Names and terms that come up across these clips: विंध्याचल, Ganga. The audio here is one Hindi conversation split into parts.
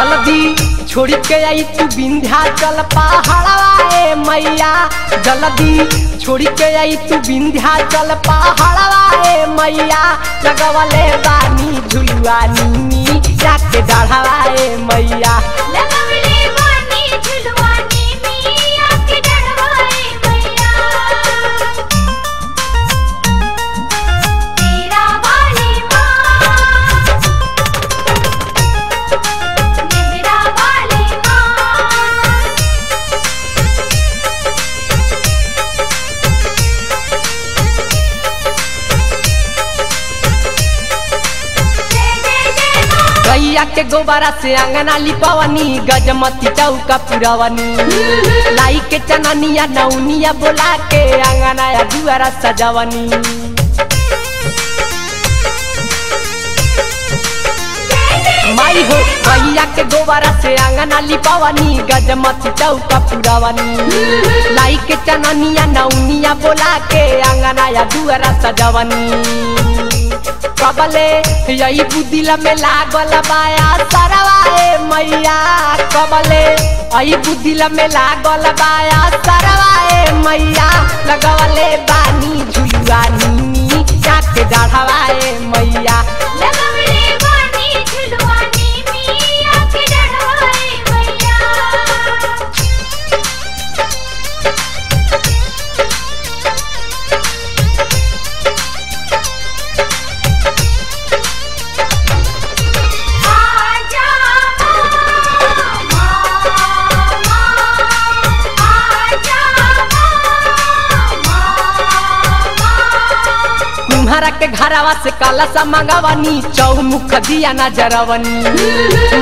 जल्दी छोड़ के आई तू विंध्याचल पहाड़वा ए मैया, जल्दी छोड़ के आई तू विंध्याचल पहाड़वा ए मैया, लगवले बानी झुलुआ नीनी जाके डाढ़वा ए मैया, के गोबरा से अंगना लिपवनी, गजमती चौका पुरवनी, लाई के चननिया नौनिया बोला के अंगना या दुआरा सजावनी, माई हो मैया के गोबरा से अंगना लिपवनी, गजमती चौका पुरवनी, लाई के चननिया नौनिया बोला के अंगना या दुआरा सजावनी, कबले यही बुदिला में लागल बाया सरवा ए मैया, कबले यही बुदिला में लागल बाया सरवा ए मैया, लगवले बानी झुलुआ नीनी जाके डाढ़वा ए मैया, के घरावा से कलशा मंगावनी, चौमुख दिया नजरवनी,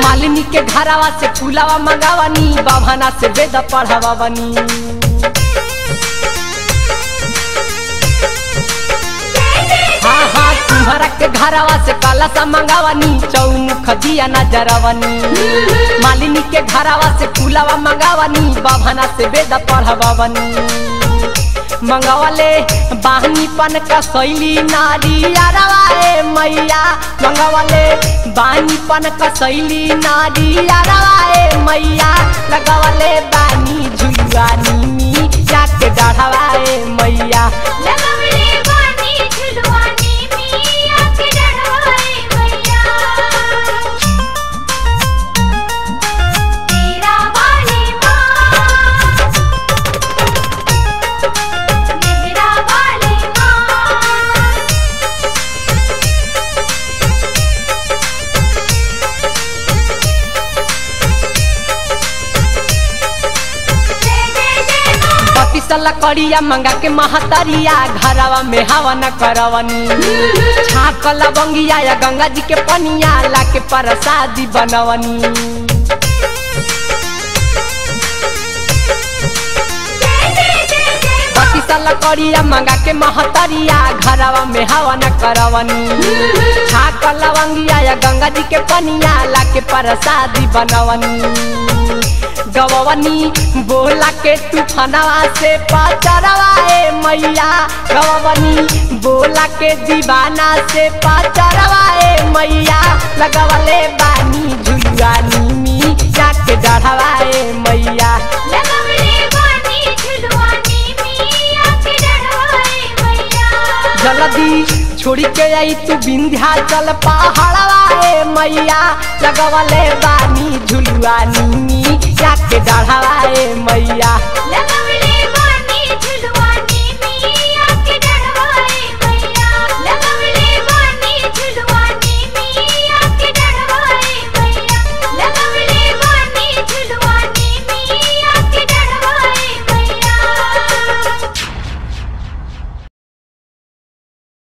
मालिनी के घरावा से फूलावा मंगावनी, बाभाना से वेद पढ़ावनी, हाँ हाँ तुम्हारा के घरावा से कलशा मंगावनी, चौमुख दिया नजरवनी, मालिनी के घरावा से फूलावा मंगावनी, बाभाना से वेद पढ़ावनी, मंगवले बाहनी पन का शैली नारी अरवा ए मैया, मंगवले बाहनी पन का शैली नारी अरवा ए मैया, लगवले बानी झुलुआ नीनी जाके डाढ़वा ए मैया, लकड़िया मंगा के महतरिया घरावा में हवा न करवनी, छाक लवंगिया या गंगा जी के पनिया लाके प्रसादी बनवनी, लकड़िया मंगा के महतरिया घरावा में हवा न करवनी, छाक लवंगिया या गंगा जी के पनिया लाके प्रसादी बनवनी, गवनी बोला के तूफानवा से पाचरवा ए मैया, गवनी बोला के दीवाना से पाचरवा ए मैया, लगवले बानी झुलुआ नीनी जाके डाढ़वा ए मैया, जल्दी छोड़ के आई तू विंध्याचल पहाड़वा ए मैया, लगवले बानी झुलुआ नीनी जाके डाढ़वा ए मैया।